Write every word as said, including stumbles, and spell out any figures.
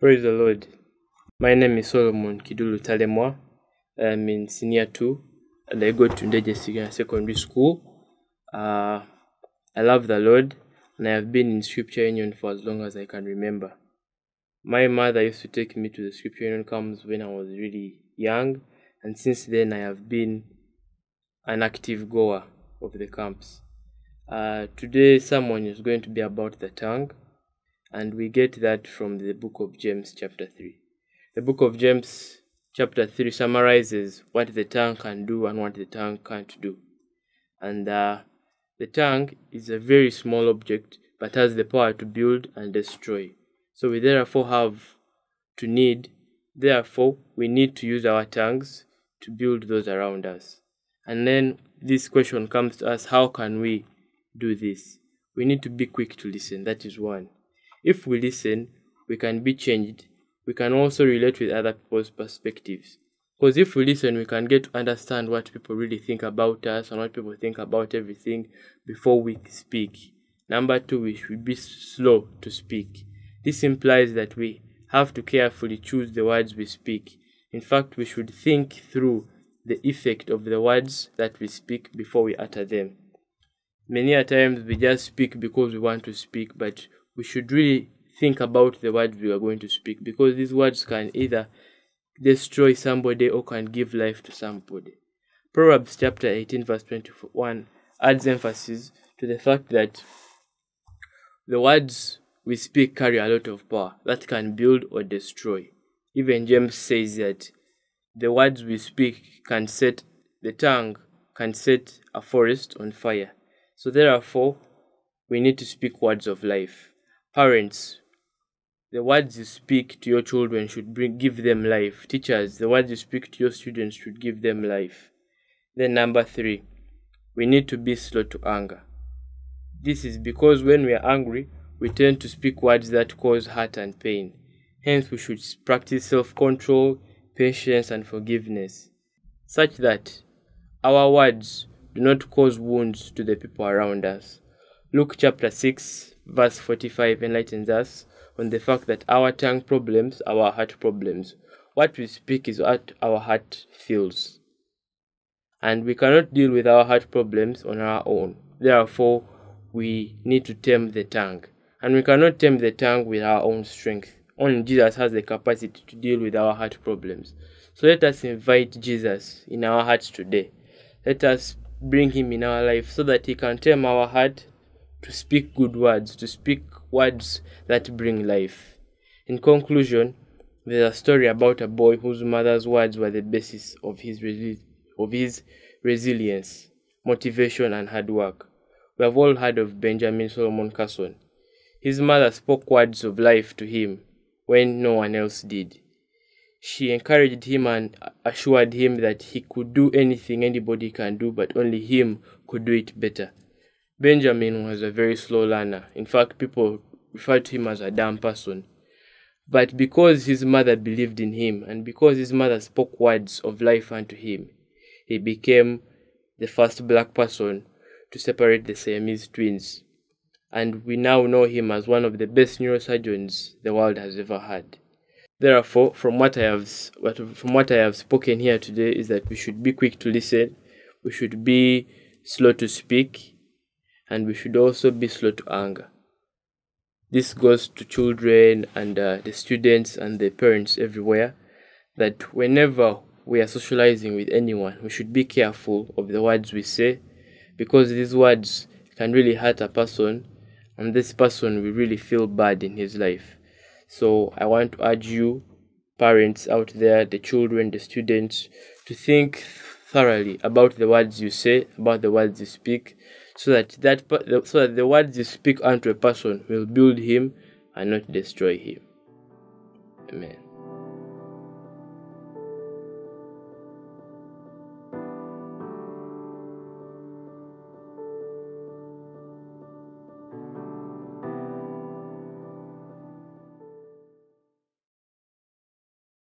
Praise the Lord. My name is Solomon Kidulu Talemwa. I'm in senior two, and I go to Ndejje Secondary School. Uh, I love the Lord, and I have been in Scripture Union for as long as I can remember. My mother used to take me to the Scripture Union camps when I was really young, and since then I have been an active goer of the camps. Uh, today, someone is going to be about the tongue, and we get that from the book of James, chapter three. The book of James, chapter three, summarizes what the tongue can do and what the tongue can't do. And uh, the tongue is a very small object, but has the power to build and destroy. So we therefore have to need, therefore, we need to use our tongues to build those around us. And then this question comes to us, how can we do this? We need to be quick to listen, that is one. If we listen, we can be changed. We can also relate with other people's perspectives. Because if we listen, we can get to understand what people really think about us and what people think about everything before we speak. Number two, we should be slow to speak. This implies that we have to carefully choose the words we speak. In fact, we should think through the effect of the words that we speak before we utter them. Many a times we just speak because we want to speak, but we should really think about the words we are going to speak, because these words can either destroy somebody or can give life to somebody. Proverbs chapter eighteen verse twenty-one adds emphasis to the fact that the words we speak carry a lot of power that can build or destroy. Even James says that the words we speak can set the tongue, can set a forest on fire. So therefore, we need to speak words of life. Parents, the words you speak to your children should bring, give them life. Teachers, the words you speak to your students should give them life. Then number three, we need to be slow to anger. This is because when we are angry, we tend to speak words that cause hurt and pain. Hence, we should practice self-control, patience, and forgiveness, such that our words do not cause wounds to the people around us. Luke chapter six verse forty-five enlightens us on the fact that our tongue problems, our heart problems. What we speak is what our heart feels. And we cannot deal with our heart problems on our own. Therefore, we need to tame the tongue. And we cannot tame the tongue with our own strength. Only Jesus has the capacity to deal with our heart problems. So let us invite Jesus in our hearts today. Let us bring him in our life so that he can tame our heart to speak good words, to speak words that bring life. In conclusion, there's a story about a boy whose mother's words were the basis of his, resi of his resilience, motivation, and hard work. We have all heard of Benjamin Solomon Carson. His mother spoke words of life to him when no one else did. She encouraged him and assured him that he could do anything anybody can do, but only him could do it better. Benjamin was a very slow learner. In fact, people referred to him as a dumb person. But because his mother believed in him, and because his mother spoke words of life unto him, he became the first black person to separate the Siamese twins. And we now know him as one of the best neurosurgeons the world has ever had. Therefore, from what I have, from what I have spoken here today is that we should be quick to listen, we should be slow to speak, and we should also be slow to anger. This goes to children and uh, the students and the parents everywhere, that whenever we are socializing with anyone, we should be careful of the words we say, because these words can really hurt a person, and this person will really feel bad in his life. So I want to urge you, parents out there, the children, the students, to think thoroughly about the words you say, about the words you speak, so that, that, so that the words you speak unto a person will build him and not destroy him. Amen.